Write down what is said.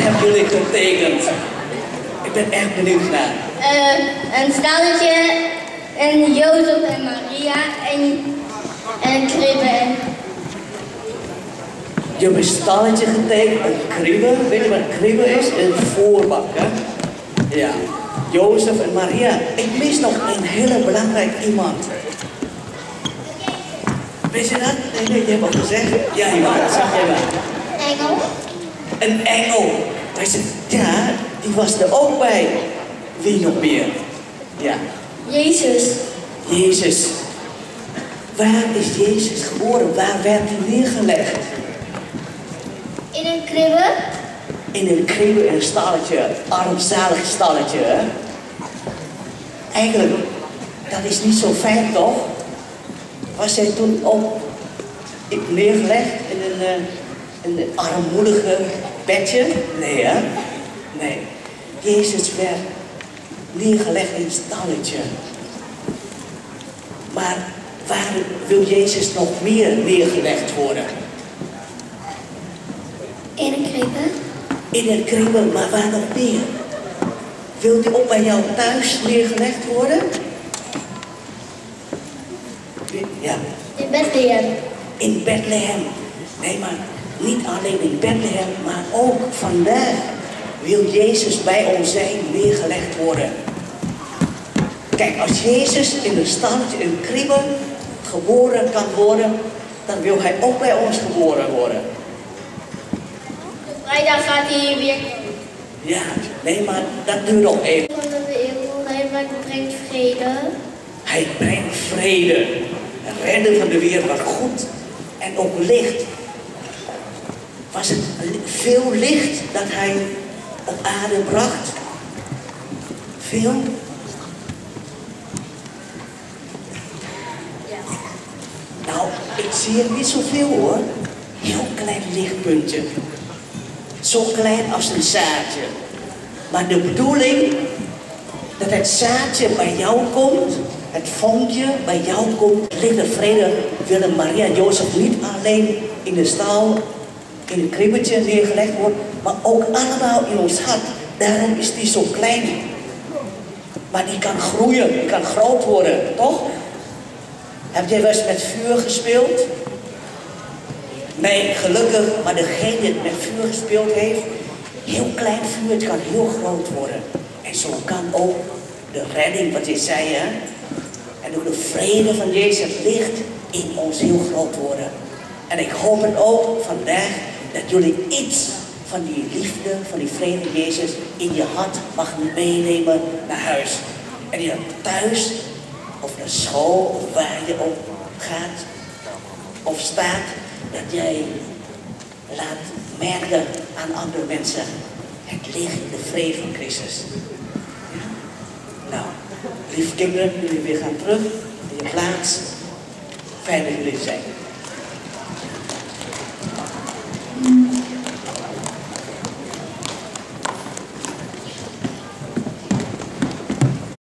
hem jullie getekend. Ik ben echt benieuwd naar. Een stalletje en Jozef en Maria en Kribbe. Je hebt een stalletje getekend, een kribbe. Weet je wat een kribbe is? Een voorbak, hè? Ja. Jozef en Maria. Ik mis nog een hele belangrijk iemand. Weet je dat? Nee, je hebt al gezegd. Ja, dat zag jij wel. Engel. Een engel. Ja, die was er ook bij. Wie nog meer? Ja. Jezus. Jezus. Waar is Jezus geboren? Waar werd hij neergelegd? In een kribbe? In een kribbe, een stalletje. Een armzalig stalletje, hè? Eigenlijk, dat is niet zo fijn, toch? Was hij toen ook neergelegd in een armoedige bedje? Nee, hè? Nee. Jezus werd neergelegd in een stalletje. Maar waar wil Jezus nog meer neergelegd worden? In een kribbe. In een kribbe, maar waar nog meer? Wil die ook bij jou thuis neergelegd worden? Ja. In Bethlehem. In Bethlehem. Nee, maar niet alleen in Bethlehem, maar ook vandaag wil Jezus bij ons zijn neergelegd worden. Kijk, als Jezus in een stalletje, een kribbe, geboren kan worden, dan wil hij ook bij ons geboren worden. Vrijdag gaat hij weer komen. Ja, nee, maar dat duurt nog even. Hij brengt vrede. Hij brengt vrede. Redden van de wereld was goed en ook licht. Was het veel licht dat hij op aarde bracht? Veel? Ja. Nou, ik zie het niet zoveel hoor. Heel klein lichtpuntje. Zo klein als een zaadje. Maar de bedoeling dat het zaadje bij jou komt, het vonkje bij jou komt. Licht en vrede willen Maria en Jozef niet alleen in de stal, in een kribbetje neergelegd worden, maar ook allemaal in ons hart. Daarom is die zo klein. Maar die kan groeien, die kan groot worden, toch? Heb jij wel eens met vuur gespeeld? Nee, gelukkig, maar degene die met vuur gespeeld heeft, heel klein vuur, het kan heel groot worden. En zo kan ook de redding, wat je zei, hè? En door de vrede van Jezus licht in ons heel groot worden. En ik hoop het ook vandaag dat jullie iets van die liefde, van die vrede van Jezus in je hart mag meenemen naar huis. En je thuis, of naar school, of waar je op gaat of staat, dat jij laat merken aan andere mensen het licht in de vrede van Christus. Nou, lieve kinderen, jullie weer gaan terug in je plaats. Fijn dat jullie zijn.